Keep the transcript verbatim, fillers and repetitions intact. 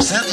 Cette